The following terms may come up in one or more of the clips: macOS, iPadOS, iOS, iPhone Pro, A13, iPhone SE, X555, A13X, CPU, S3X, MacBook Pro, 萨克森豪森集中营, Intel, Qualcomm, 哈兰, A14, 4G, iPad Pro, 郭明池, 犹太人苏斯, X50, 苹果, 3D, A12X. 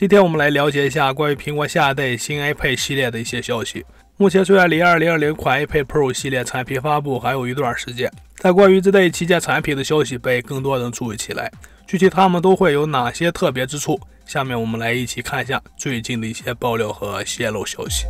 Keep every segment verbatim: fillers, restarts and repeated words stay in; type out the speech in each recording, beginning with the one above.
今天我们来了解一下关于苹果下一代新 iPad 系列的一些消息。目前虽然离二零二零款 iPad Pro 系列产品发布还有一段时间，但关于这代旗舰产品的消息被更多人注意起来。具体它们都会有哪些特别之处？下面我们来一起看一下最近的一些爆料和泄露消息。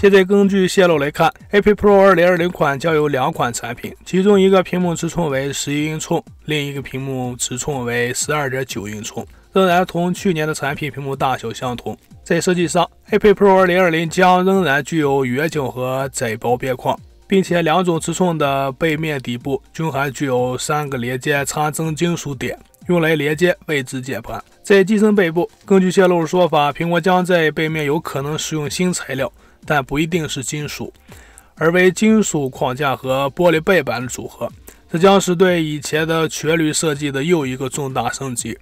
现在根据泄露来看 ，iPad Pro 二零二零款将有两款产品，其中一个屏幕尺寸为十一英寸，另一个屏幕尺寸为 十二点九英寸，仍然同去年的产品屏幕大小相同。在设计上 ，iPad Pro 二零二零将仍然具有圆颈和窄薄边框，并且两种尺寸的背面底部均还具有三个连接插针金属点，用来连接位置键盘。在机身背部，根据泄露的说法，苹果将在背面有可能使用新材料。 但不一定是金属，而为金属框架和玻璃背板的组合，这将是对以前的全铝设计的又一个重大升级。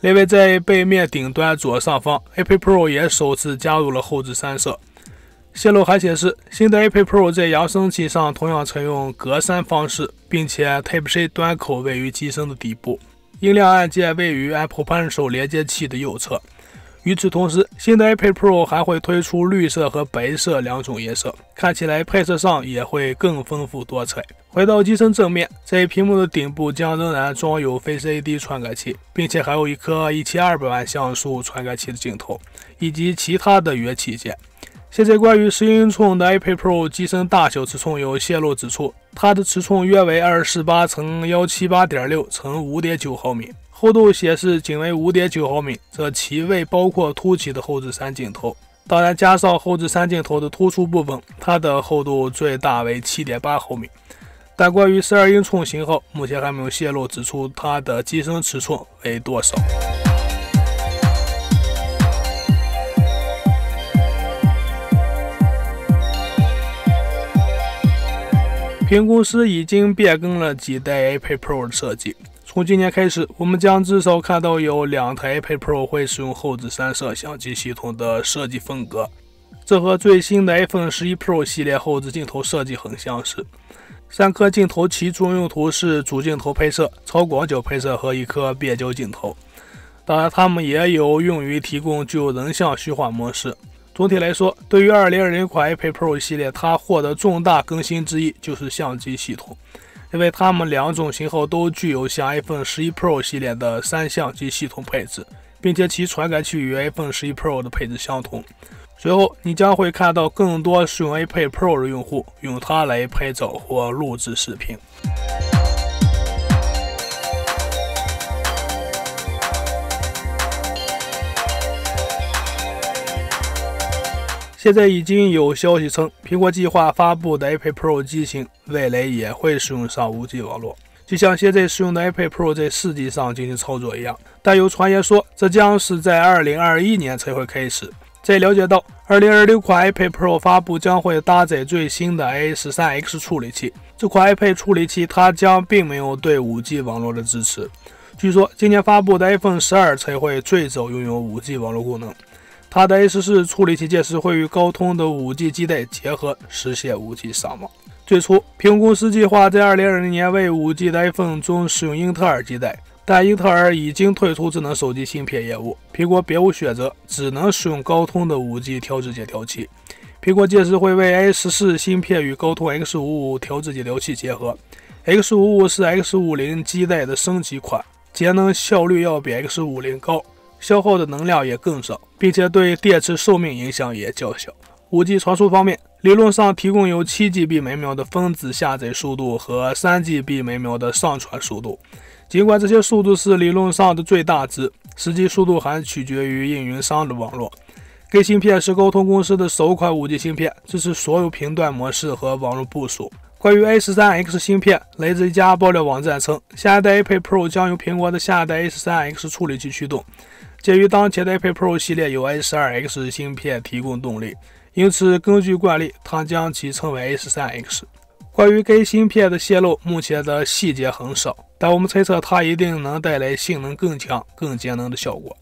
另外，在背面顶端左上方 ，iPad Pro 也首次加入了后置三摄。泄露还显示，新的 iPad Pro 在扬声器上同样采用格栅方式，并且 Type-C 端口位于机身的底部，音量按键位于 Apple Pencil 连接器的右侧。 与此同时，新的 iPad Pro 还会推出绿色和白色两种颜色，看起来配色上也会更丰富多彩。回到机身正面，在屏幕的顶部将仍然装有 Face I D 传感器，并且还有一颗一千二百万像素传感器的镜头，以及其他的元器件。现在关于十英寸的 iPad Pro 机身大小尺寸有泄露指出，它的尺寸约为二四八乘一七八点六乘五点九毫米。 厚度显示仅为 五点九毫米，这其未包括凸起的后置三镜头。当然，加上后置三镜头的突出部分，它的厚度最大为 七点八毫米。但关于十二英寸型号，目前还没有泄露指出它的机身尺寸为多少。 苹果公司已经变更了几代 iPad Pro 的设计。从今年开始，我们将至少看到有两台 iPad Pro 会使用后置三摄相机系统的设计风格，这和最新的 iPhone 十一 Pro 系列后置镜头设计很相似。三颗镜头其中用途是主镜头拍摄、超广角拍摄和一颗变焦镜头。当然，它们也有用于提供具有人像虚化模式。 总体来说，对于二零二零款 iPad Pro 系列，它获得重大更新之一就是相机系统，因为它们两种型号都具有像 iPhone 十一 Pro 系列的三相机系统配置，并且其传感器与 iPhone 十一 Pro 的配置相同。随后，你将会看到更多使用 iPad Pro 的用户用它来拍照或录制视频。 现在已经有消息称，苹果计划发布的 iPad Pro 机型未来也会使用上 五G 网络，就像现在使用的 iPad Pro 在 四G 上进行操作一样。但有传言说，这将是在二零二一年才会开始。在了解到二零二六款 iPad Pro 发布将会搭载最新的 A十三X 处理器，这款 iPad 处理器它将并没有对 五G 网络的支持。据说今年发布的 iPhone 十二才会最早拥有 五G 网络功能。 它的 A十四处理器届时会与高通的 五G 基带结合，实现 五G 上网。最初，苹果公司计划在二零二零年为 五G 的 iPhone 中使用英特尔基带，但英特尔已经退出智能手机芯片业务，苹果别无选择，只能使用高通的 五G 调制解调器。苹果届时会为 A十四芯片与高通 X 五五五调制解调器结合。X 五五五是 X 五零基带的升级款，节能效率要比 X 五零高。 消耗的能量也更少，并且对电池寿命影响也较小。五G 传输方面，理论上提供有 七G B 每秒的分子下载速度和 三G B 每秒的上传速度。尽管这些速度是理论上的最大值，实际速度还取决于运营商的网络。该芯片是高通公司的首款 五G 芯片，支持所有频段模式和网络部署。 关于 A十三X 芯片，来自一家爆料网站称，下一代 iPad Pro 将由苹果的下一代 A十三X 处理器驱动。鉴于当前的 iPad Pro 系列有 A十二X 芯片提供动力，因此根据惯例，它将其称为 A十三X。关于该芯片的泄露，目前的细节很少，但我们猜测它一定能带来性能更强、更节能的效果。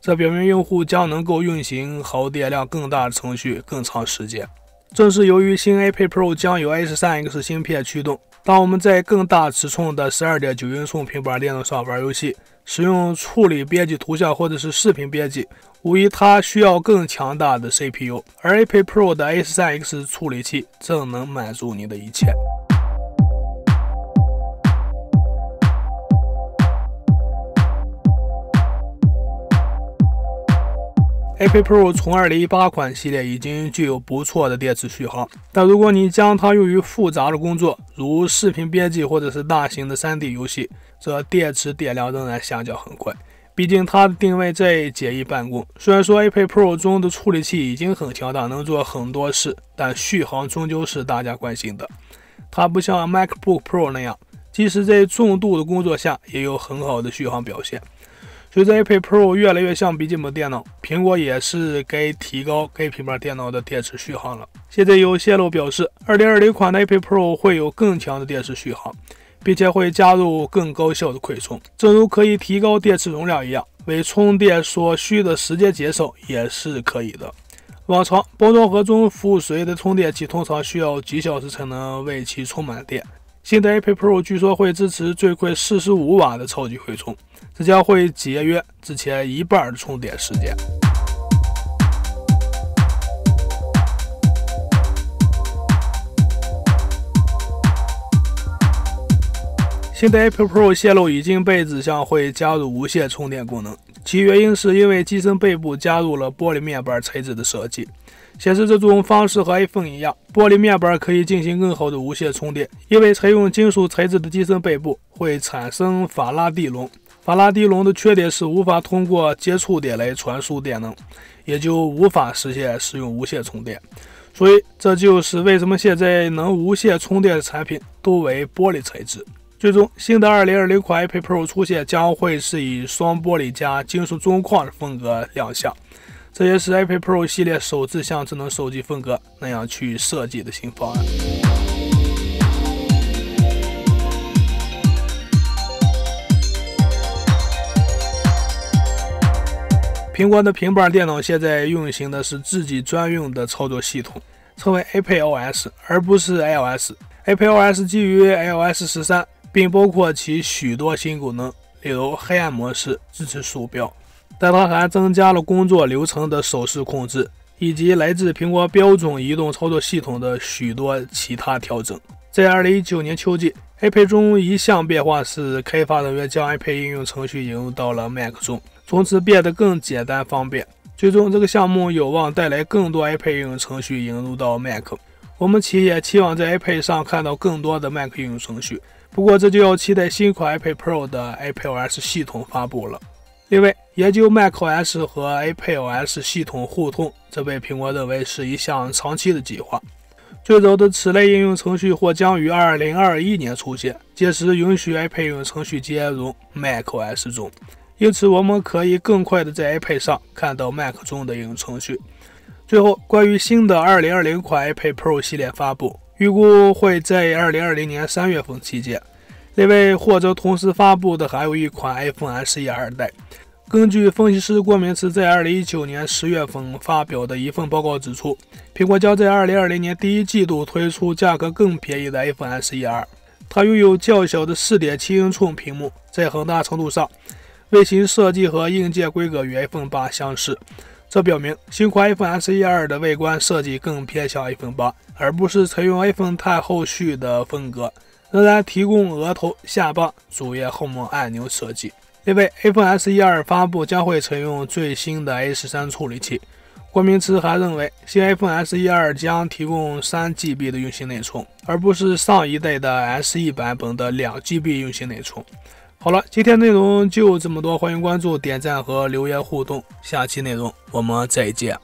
这表明用户将能够运行耗电量更大的程序更长时间。正是由于新 iPad Pro 将由 S 三 X 芯片驱动。当我们在更大尺寸的 十二点九英寸平板电脑上玩游戏，使用处理编辑图像或者是视频编辑，无疑它需要更强大的 C P U， 而 iPad Pro 的 S 三 X 处理器正能满足你的一切。 iPad Pro 从二零一八款系列已经具有不错的电池续航，但如果你将它用于复杂的工作，如视频编辑或者是大型的 三 D 游戏，则电池电量仍然下降很快。毕竟它的定位在简易办公。虽然说 iPad Pro 中的处理器已经很强大，能做很多事，但续航终究是大家关心的。它不像 MacBook Pro 那样，即使在重度的工作下，也有很好的续航表现。 随着 iPad Pro 越来越像笔记本电脑，苹果也是该提高该平板电脑的电池续航了。现在有泄露表示， 二零二零款的 iPad Pro 会有更强的电池续航，并且会加入更高效的快充，正如可以提高电池容量一样，为充电所需的时间减少也是可以的。往常包装盒中附随的充电器通常需要几小时才能为其充满电。 新的 iPad Pro 据说会支持最快四十五瓦的超级快充，这将会节约之前一半的充电时间。新的 iPad Pro 泄露已经被指向会加入无线充电功能，其原因是因为机身背部加入了玻璃面板材质的设计。 显示这种方式和 iPhone 一样，玻璃面板可以进行更好的无线充电，因为采用金属材质的机身背部会产生法拉第笼。法拉第笼的缺点是无法通过接触点来传输电能，也就无法实现使用无线充电。所以这就是为什么现在能无线充电的产品都为玻璃材质。最终，新的二零二零款 iPad Pro 出现将会是以双玻璃加金属中框的风格亮相。 这也是 iPad Pro 系列首次像智能手机风格那样去设计的新方案。苹果的平板电脑现在运行的是自己专用的操作系统，称为 iPadOS， 而不是 iOS。iPadOS 基于 iOS 十三，并包括其许多新功能，例如黑暗模式，支持鼠标。 但它还增加了工作流程的手势控制，以及来自苹果标准移动操作系统的许多其他调整。在二零一九年秋季 ，iPad 中一项变化是开发人员将 iPad 应用程序引入到了 Mac 中，从此变得更简单方便。最终，这个项目有望带来更多 iPad 应用程序引入到 Mac。我们企业期望在 iPad 上看到更多的 Mac 应用程序，不过这就要期待新款 iPad Pro 的 iPadOS 系统发布了。 另外，研究 macOS 和 iPadOS 系统互通，这被苹果认为是一项长期的计划。最早的此类应用程序或将于二零二一年出现，届时允许 iPad 应用程序接入 macOS 中，因此我们可以更快地在 iPad 上看到 Mac 中的应用程序。最后，关于新的二零二零款 iPad Pro 系列发布，预估会在二零二零年三月份期间。 另外，或者同时发布的还有一款 iPhone S E 二代。根据分析师郭明池在二零一九年十月份发表的一份报告指出，苹果将在二零二零年第一季度推出价格更便宜的 iPhone S E 二。它拥有较小的 四点七英寸屏幕，在很大程度上，外形设计和硬件规格与 iPhone 八相似。这表明新款 iPhone S E 二的外观设计更偏向 iPhone 八，而不是采用 iPhone 十后续的风格。 仍然提供额头、下巴、主页、后门按钮设计。另外 ，iPhone S E 二发布将会采用最新的 A 十三处理器。郭明池还认为，新 iPhone S E 二将提供 三 G B 的运行内存，而不是上一代的 S E 版本的 两 G B 运行内存。好了，今天内容就这么多，欢迎关注、点赞和留言互动。下期内容我们再见。